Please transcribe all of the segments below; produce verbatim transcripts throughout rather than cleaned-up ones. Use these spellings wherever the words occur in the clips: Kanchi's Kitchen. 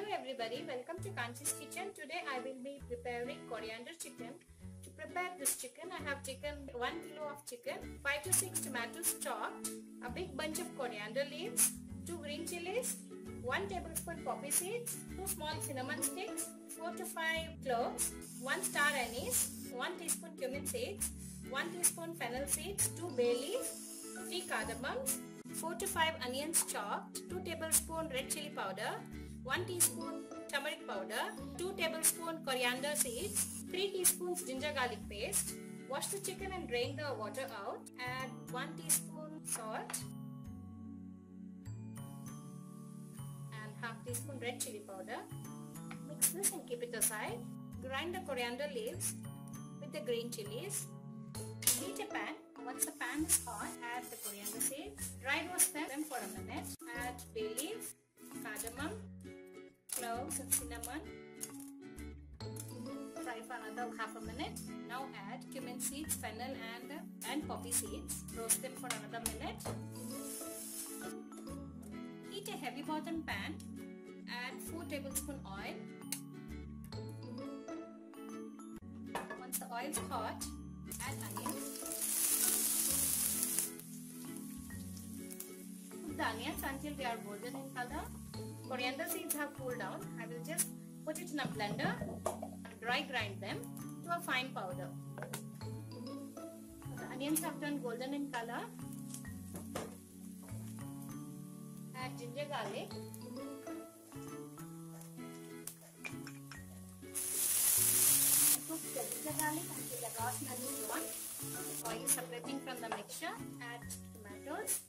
Hello everybody, welcome to Kanchi's Kitchen. Today I will be preparing coriander chicken. To prepare this chicken, I have taken one kilo of chicken, five to six tomatoes chopped, a big bunch of coriander leaves, two green chilies, one tablespoon poppy seeds, two small cinnamon sticks, four to five cloves, one star anise, one teaspoon cumin seeds, one teaspoon fennel seeds, two bay leaves, three cardamoms, four to five onions chopped, two tablespoon red chili powder, one teaspoon turmeric powder, two tablespoon coriander seeds, three teaspoons ginger garlic paste. Wash the chicken and drain the water out. Add one teaspoon salt and half teaspoon red chili powder. Mix this and keep it aside. Grind the coriander leaves with the green chilies. Heat a pan. Once the pan is hot, add the coriander seeds. Dry roast them for a minute. Add bay leaves, cardamom, cloves and cinnamon. Fry for another half a minute. Now add cumin seeds, fennel and, and poppy seeds. Roast them for another minute. Heat a heavy bottom pan. Add four tablespoons oil. Once the oil is hot, add onions. Cook the onions until they are golden in color. Coriander seeds have cooled down. I will just put it in a blender and dry grind them to a fine powder. The onions have turned golden in color. Add ginger garlic. Cook the ginger garlic until the grass is gone. Oil is separating from the mixture. Add tomatoes.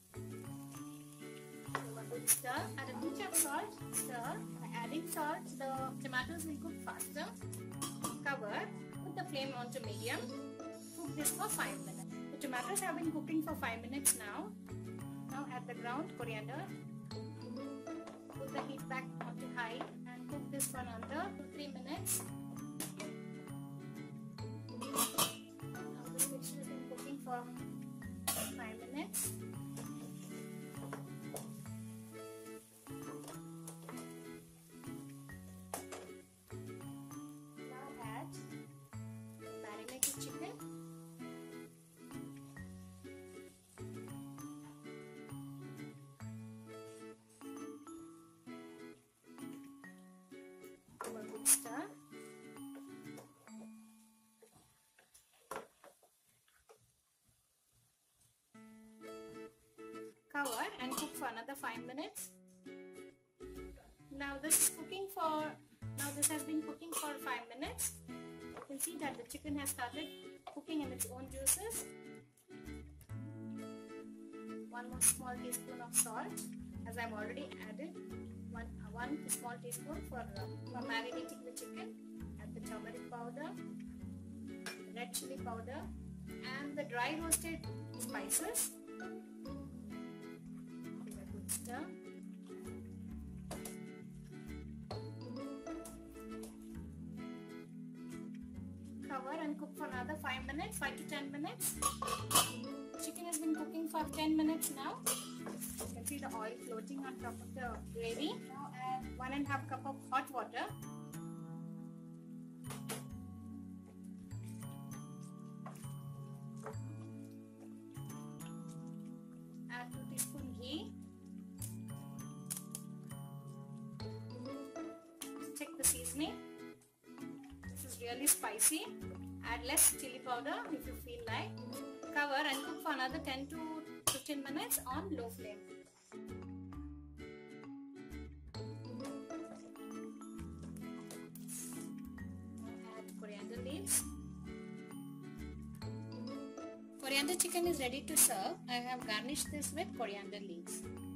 Stir. Add a pinch of salt. Stir. By adding salt, the tomatoes will cook faster. Cover. Put the flame on to medium. Cook this for five minutes. The tomatoes have been cooking for five minutes now. Now add the ground coriander. Put the heat back on to high and cook this for another two to three minutes. Now this mixture has been cooking for five minutes. Stir. Cover and cook for another five minutes. Now this is cooking for now this has been cooking for five minutes. You can see that the chicken has started cooking in its own juices. One more small teaspoon of salt, as I've already added. One, one small teaspoon for, uh, for marinating the chicken. Add the turmeric powder, red chili powder and the dry roasted spices. Give a good stir. Cover and cook for another five minutes, five to ten minutes. Chicken has been cooking for ten minutes now. You can see the oil floating on top of the gravy. Now add one and a half cup of hot water. Add two teaspoon ghee. Check the seasoning. This is really spicy. Add less chili powder if you feel like. Cover and cook for another ten to fifteen minutes on low flame. Add coriander leaves. Coriander chicken is ready to serve. I have garnished this with coriander leaves.